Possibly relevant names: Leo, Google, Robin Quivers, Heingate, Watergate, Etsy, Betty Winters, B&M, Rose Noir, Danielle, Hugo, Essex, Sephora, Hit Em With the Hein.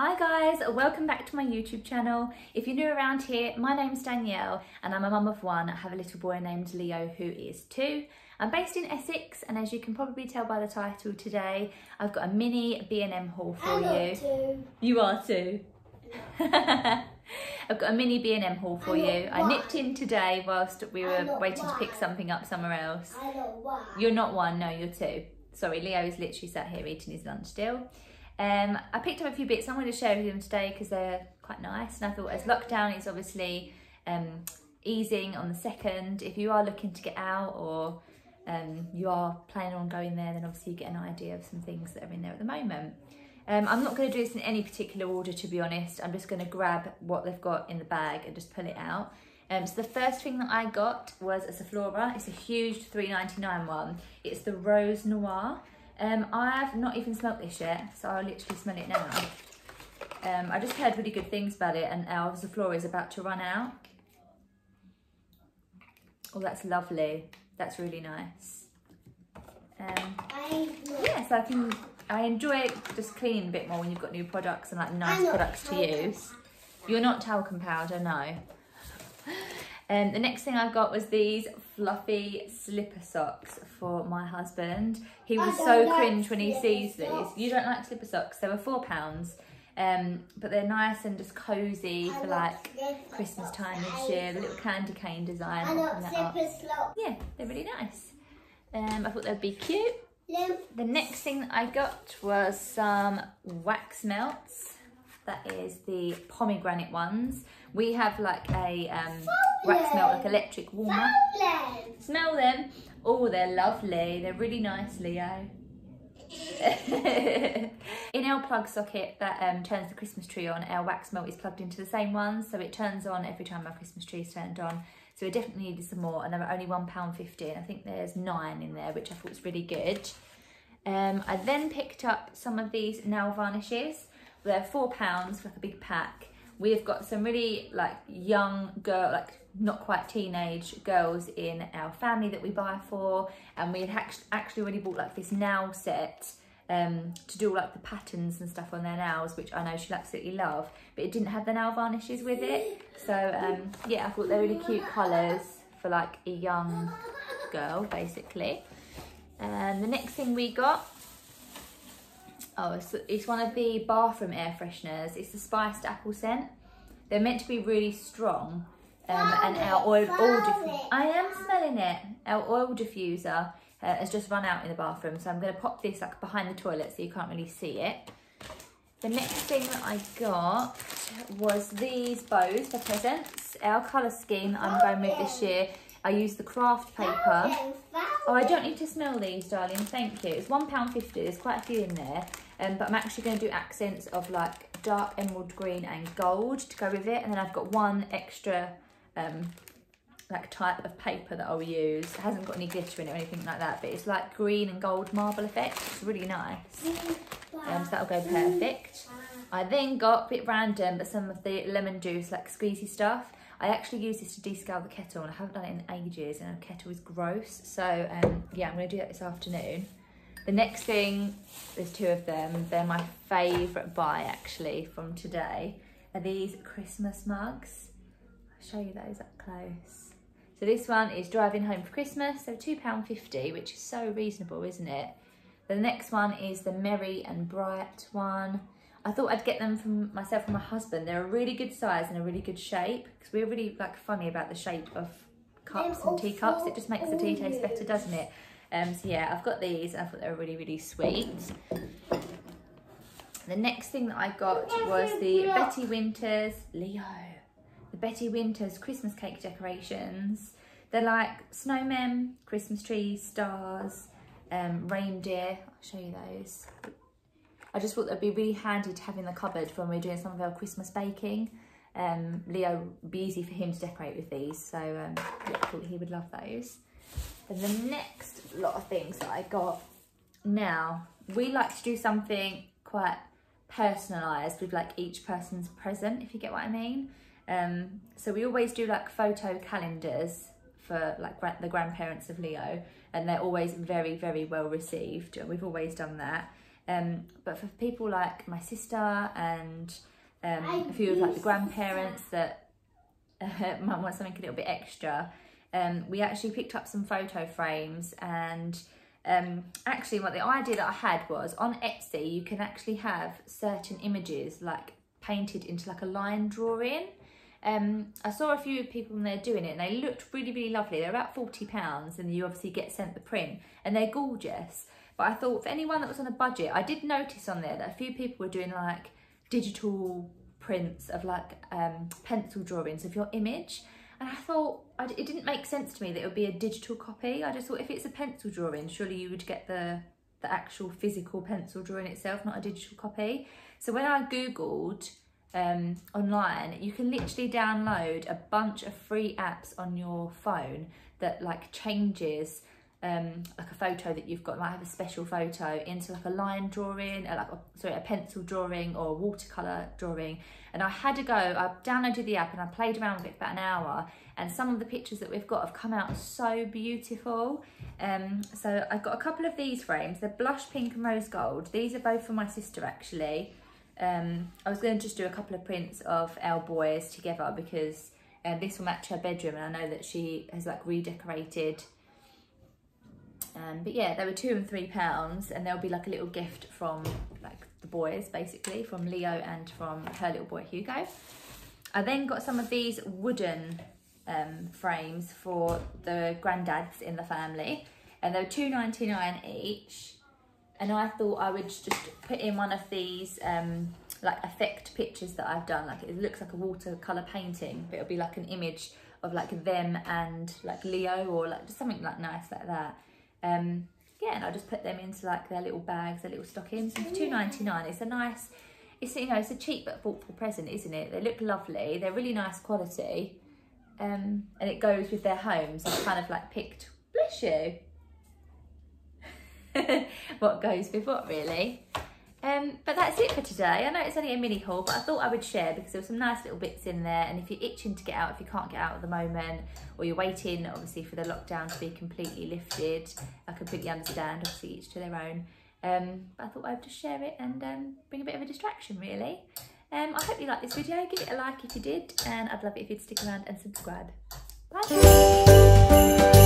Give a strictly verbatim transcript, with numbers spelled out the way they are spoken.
Hi guys, welcome back to my YouTube channel. If you're new around here, my name's Danielle and I'm a mum of one. I have a little boy named Leo who is two. I'm based in Essex and as you can probably tell by the title today, I've got a mini B and M haul for I'm you. Two. You are too. No. I've got a mini B and M haul for I you. I nipped in today whilst we were waiting one. to pick something up somewhere else. I one. You're not one, no, you're two. Sorry, Leo is literally sat here eating his lunch still. Um, I picked up a few bits. I'm going to share with them today because they're quite nice, and I thought as lockdown is obviously um, easing on the second, if you are looking to get out or um, you are planning on going there, then obviously you get an idea of some things that are in there at the moment. Um, I'm not going to do this in any particular order, to be honest. I'm just going to grab what they've got in the bag and just pull it out. Um, so the first thing that I got was a Sephora. It's a huge three ninety-nine one. It's the Rose Noir. Um, I've not even smelt this yet, so I'll literally smell it now. Um, I just heard really good things about it, and our Sephora is about to run out. Oh, that's lovely. That's really nice. Um, yeah, so I can, I enjoy just cleaning a bit more when you've got new products and like nice products to use. You're not talcum powder, no. Um, the next thing I got was these fluffy slipper socks for my husband. He was so like cringe when he sees socks. these. You don't like slipper socks? They were four pounds, um, but they're nice and just cozy I for like Christmas time this year. The little candy cane design. I love slipper socks. Yeah, they're really nice. Um, I thought they'd be cute. Yeah. The next thing that I got was some wax melts. That is the pomegranate ones. We have like a um, wax melt, like electric warmer. Smell them. Smell them. Oh, they're lovely. They're really nice, Leo. In our plug socket that um, turns the Christmas tree on, our wax melt is plugged into the same one, so it turns on every time our Christmas tree is turned on. So we definitely needed some more, and they were only one pound fifty, and I think there's nine in there, which I thought was really good. Um, I then picked up some of these nail varnishes. They're four pounds for like a big pack. We've got some really like young girl, like not quite teenage girls in our family that we buy for, and we had actually already bought like this nail set um, to do like the patterns and stuff on their nails, which I know she'll absolutely love, but it didn't have the nail varnishes with it. So um, yeah, I thought they're really cute colours for like a young girl basically. And the next thing we got, Oh, it's, it's one of the bathroom air fresheners. It's the spiced apple scent. They're meant to be really strong. Um, and our oil, oil diffuser, I am smelling it. Our oil diffuser uh, has just run out in the bathroom. So I'm gonna pop this like behind the toilet so you can't really see it. The next thing that I got was these bows for presents. Our color scheme I'm going with this year. I used the craft paper. Oh, I don't need to smell these, darling, thank you. It's one pound fifty, there's quite a few in there. Um, but I'm actually going to do accents of like dark emerald green and gold to go with it, and then I've got one extra um, like type of paper that I'll use. It hasn't got any glitter in it or anything like that, but it's like green and gold marble effect. It's really nice. Um, so that'll go perfect. I then got a bit random, but some of the lemon juice like squeezy stuff. I actually use this to descale the kettle, and I haven't done it in ages, and our kettle is gross. So um, yeah, I'm going to do that this afternoon. The next thing, there's two of them. They're my favourite buy actually from today. Are these Christmas mugs? I'll show you those up close. So this one is driving home for Christmas. So two pounds fifty, which is so reasonable, isn't it? The next one is the Merry and Bright one. I thought I'd get them from myself and my husband. They're a really good size and a really good shape, because we're really like funny about the shape of cups and teacups. It just makes the tea taste better, doesn't it? Um, so yeah, I've got these. I thought they were really, really sweet. The next thing that I got was the Betty Winters, Leo, the Betty Winters Christmas cake decorations. They're like snowmen, Christmas trees, stars, um, reindeer. I'll show you those. I just thought that'd be really handy to have in the cupboard when we're doing some of our Christmas baking. Um, Leo, would be easy for him to decorate with these, so um, yeah, I thought he would love those. And the next lot of things that I got, now we like to do something quite personalised with like each person's present, if you get what I mean. Um, so we always do like photo calendars for like the grandparents of Leo, and they're always very, very well received. We've always done that. Um, but for people like my sister and um, a few of like the grandparents that uh, might want something a little bit extra, um, we actually picked up some photo frames. And um, actually what the idea that I had was, on Etsy you can actually have certain images like painted into like a line drawing. Um, I saw a few people and they're doing it and they looked really, really lovely. They're about forty pounds and you obviously get sent the print and they're gorgeous. But I thought for anyone that was on a budget, I did notice on there that a few people were doing like digital prints of like um, pencil drawings of your image. And I thought, I d it didn't make sense to me that it would be a digital copy. I just thought if it's a pencil drawing, surely you would get the, the actual physical pencil drawing itself, not a digital copy. So when I Googled um, online, you can literally download a bunch of free apps on your phone that like changes Um, like a photo that you've got, might have a special photo, into like a line drawing, or like a, sorry, a pencil drawing or a watercolour drawing. And I had to go, I downloaded the app and I played around with it for about an hour, and some of the pictures that we've got have come out so beautiful. Um, so I've got a couple of these frames, they're blush pink and rose gold. These are both for my sister actually. Um, I was going to just do a couple of prints of our boys together because uh, this will match her bedroom, and I know that she has like redecorated. Um, but yeah, they were two and three pounds, and there'll be like a little gift from like the boys, basically, from Leo and from her little boy Hugo. I then got some of these wooden um, frames for the granddads in the family, and they were two ninety-nine each. And I thought I would just put in one of these um, like effect pictures that I've done. Like it looks like a watercolor painting, but it'll be like an image of like them and like Leo, or like just something like nice like that. Um, yeah, and I just put them into like their little bags, their little stockings. And for two ninety-nine, it's a nice, it's you know, it's a cheap but thoughtful present, isn't it? They look lovely. They're really nice quality, um, and it goes with their homes. So I kind of like picked, bless you, what goes with what, really. Um, but that's it for today. I know it's only a mini haul, but I thought I would share because there were some nice little bits in there. And if you're itching to get out, if you can't get out at the moment, or you're waiting obviously for the lockdown to be completely lifted, I completely understand, obviously each to their own. Um, but I thought I would just share it and um, bring a bit of a distraction, really. Um, I hope you liked this video. Give it a like if you did, and I'd love it if you'd stick around and subscribe. Bye!